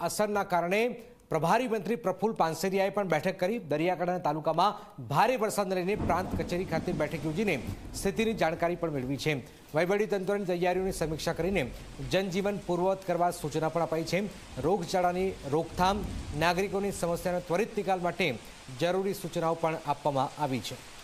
Asalha कारणे प्रभारी मंत्री प्रफुल पानसेरियाए पण बैठक करी। दरियाकांठा तालुकामां भारे वरसादने लईने प्रांत कचेरी खाते बैठक योजीने स्थितिनी जाणकारी पण मेळवी छे। वहीवटीतंत्रनी तैयारीओनी समीक्षा करीने जनजीवन पूर्ववत करवा सूचना पण अपाई छे। रोगचाळानी रोकथाम, नागरिकोनी समस्यानो त्वरित निकाल माटे जरूरी सूचनाओ पण आपवामां आवी छे।